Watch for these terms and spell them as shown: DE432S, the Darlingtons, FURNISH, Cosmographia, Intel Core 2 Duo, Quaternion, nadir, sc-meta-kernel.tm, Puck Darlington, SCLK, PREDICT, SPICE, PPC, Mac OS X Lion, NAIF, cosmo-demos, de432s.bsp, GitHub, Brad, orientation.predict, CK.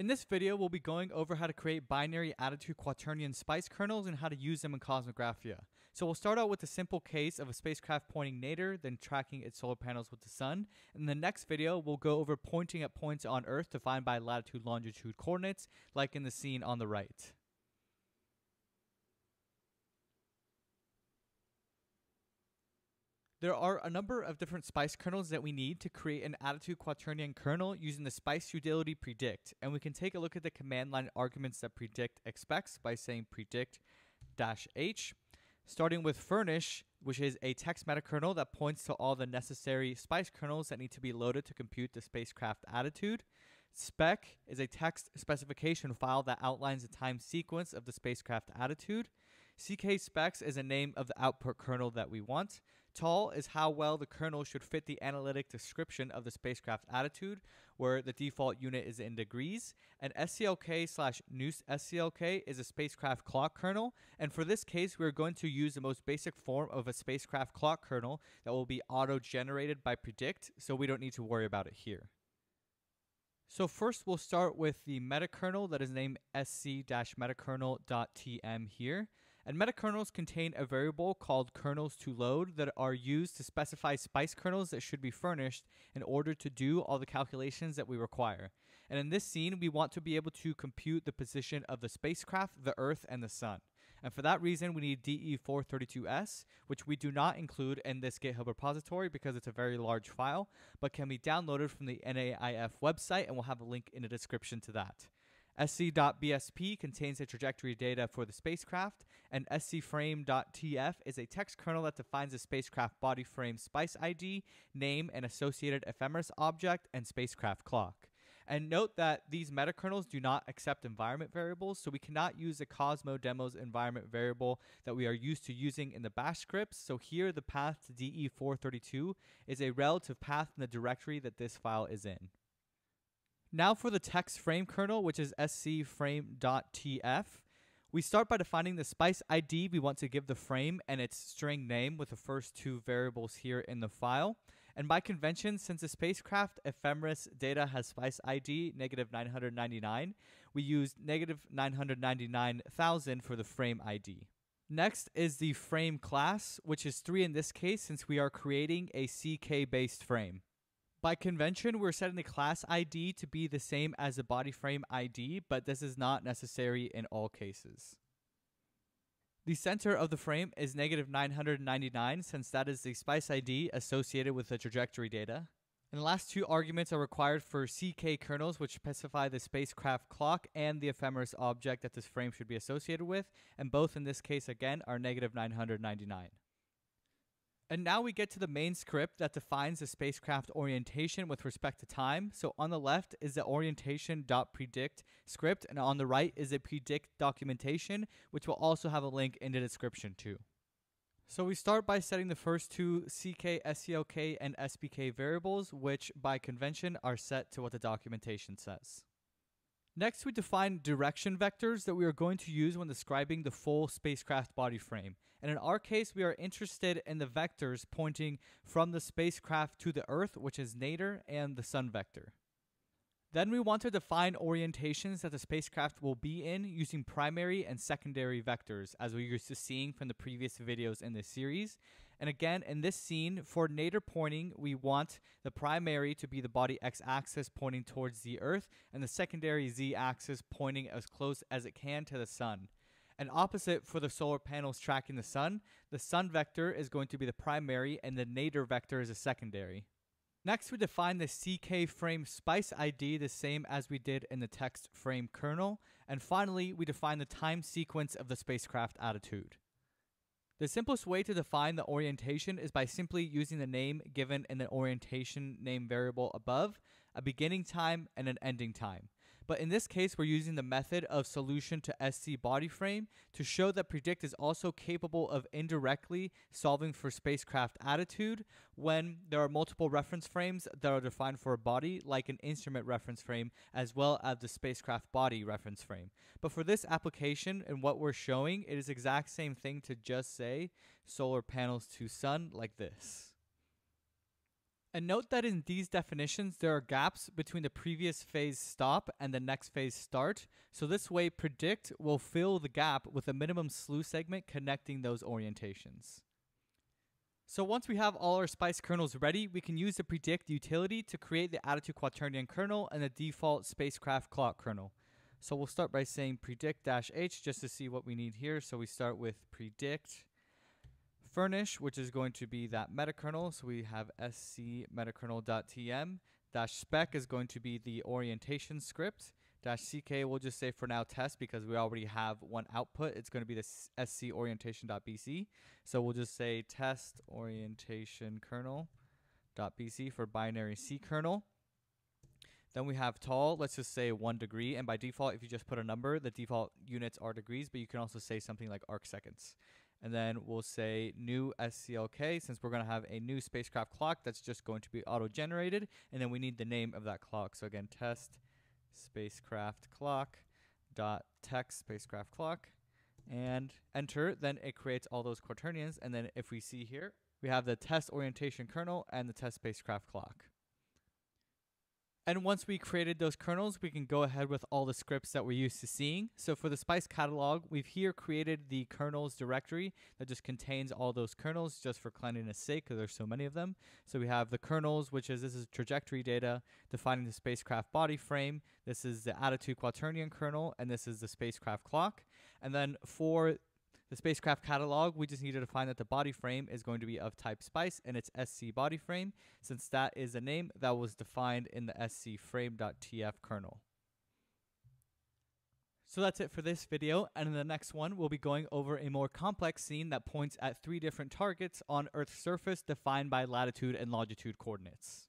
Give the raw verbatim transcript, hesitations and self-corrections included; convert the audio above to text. In this video, we'll be going over how to create binary attitude Quaternion SPICE kernels and how to use them in Cosmographia. So we'll start out with a simple case of a spacecraft pointing nadir, then tracking its solar panels with the sun. In the next video, we'll go over pointing at points on Earth defined by latitude-longitude coordinates, like in the scene on the right. There are a number of different SPICE kernels that we need to create an attitude Quaternion kernel using the SPICE utility PREDICT, and we can take a look at the command line arguments that PREDICT expects by saying predict dash h, starting with FURNISH, which is a text meta kernel that points to all the necessary SPICE kernels that need to be loaded to compute the spacecraft attitude. SPEC is a text specification file that outlines the time sequence of the spacecraft attitude. C K specs is a name of the output kernel that we want. T A L is how well the kernel should fit the analytic description of the spacecraft attitude, where the default unit is in degrees. And S C L K slash new S C L K is a spacecraft clock kernel. And for this case, we're going to use the most basic form of a spacecraft clock kernel that will be auto-generated by PREDICT, so we don't need to worry about it here. So first we'll start with the meta-kernel that is named s c dash meta kernel dot t m here. And meta-kernels contain a variable called kernels to load that are used to specify SPICE kernels that should be furnished in order to do all the calculations that we require. And in this scene, we want to be able to compute the position of the spacecraft, the Earth, and the sun. And for that reason, we need D E four thirty-two S, which we do not include in this GitHub repository because it's a very large file, but can be downloaded from the N A I F website, and we'll have a link in the description to that. S c dot b s p contains the trajectory data for the spacecraft, and s c frame dot t f is a text kernel that defines the spacecraft body frame SPICE I D, name, and associated ephemeris object, and spacecraft clock. And note that these metakernels do not accept environment variables, so we cannot use the Cosmo Demos environment variable that we are used to using in the bash scripts. So here the path to D E four thirty-two is a relative path in the directory that this file is in. Now for the text frame kernel, which is s c frame dot t f. We start by defining the SPICE I D we want to give the frame and its string name with the first two variables here in the file. And by convention, since the spacecraft ephemeris data has SPICE I D negative nine hundred ninety-nine, we used negative nine hundred ninety-nine thousand for the frame I D. Next is the frame class, which is three in this case since we are creating a C K-based frame. By convention, we're setting the class I D to be the same as the body frame I D, but this is not necessary in all cases. The center of the frame is negative nine hundred ninety-nine, since that is the SPICE I D associated with the trajectory data. And the last two arguments are required for C K kernels, which specify the spacecraft clock and the ephemeris object that this frame should be associated with, and both in this case, again, are negative nine hundred ninety-nine. And now we get to the main script that defines the spacecraft orientation with respect to time. So on the left is the orientation.predict script, and on the right is the predict documentation, which we'll also have a link in the description to. So we start by setting the first two C K, S C L K, and S P K variables, which by convention are set to what the documentation says. Next, we define direction vectors that we are going to use when describing the full spacecraft body frame. And in our case, we are interested in the vectors pointing from the spacecraft to the Earth, which is nadir, and the sun vector. Then we want to define orientations that the spacecraft will be in using primary and secondary vectors, as we're used to seeing from the previous videos in this series. And again, in this scene, for nadir pointing, we want the primary to be the body x-axis pointing towards the Earth, and the secondary z-axis pointing as close as it can to the sun. And opposite for the solar panels tracking the sun, the sun vector is going to be the primary, and the nadir vector is a secondary. Next, we define the C K frame SPICE I D the same as we did in the text frame kernel. And finally, we define the time sequence of the spacecraft attitude. The simplest way to define the orientation is by simply using the name given in the orientation name variable above, a beginning time and an ending time. But in this case, we're using the method of solution to S C body frame to show that PREDICT is also capable of indirectly solving for spacecraft attitude when there are multiple reference frames that are defined for a body, like an instrument reference frame, as well as the spacecraft body reference frame. But for this application and what we're showing, it is the exact same thing to just say solar panels to sun like this. And note that in these definitions, there are gaps between the previous phase stop and the next phase start. So this way, predict will fill the gap with a minimum slew segment connecting those orientations. So once we have all our SPICE kernels ready, we can use the predict utility to create the attitude Quaternion kernel and the default spacecraft clock kernel. So we'll start by saying predict-h just to see what we need here. So we start with predict FURNISH, which is going to be that meta-kernel. So we have sc-meta-kernel.tm. Dash spec is going to be the orientation script. Dash C K, we'll just say for now test because we already have one output. It's going to be the sc orientation.bc. So we'll just say test orientation kernel.bc for binary C kernel. Then we have tall, let's just say one degree. And by default, if you just put a number, the default units are degrees, but you can also say something like arc seconds. And then we'll say new S C L K, since we're going to have a new spacecraft clock that's just going to be auto-generated. And then we need the name of that clock. So again, test spacecraft clock dot text spacecraft clock and enter. Then it creates all those quaternions. And then if we see here, we have the test orientation kernel and the test spacecraft clock. And once we created those kernels, we can go ahead with all the scripts that we're used to seeing. So for the SPICE catalog, we've here created the kernels directory that just contains all those kernels just for cleanliness sake, because there's so many of them. So we have the kernels, which is, this is trajectory data, defining the spacecraft body frame. This is the attitude Quaternion kernel, and this is the spacecraft clock. And then for the spacecraft catalog, we just need to define that the body frame is going to be of type SPICE and it's S C body frame, since that is a name that was defined in the sc frame dot t f kernel. So that's it for this video, and in the next one, we'll be going over a more complex scene that points at three different targets on Earth's surface defined by latitude and longitude coordinates.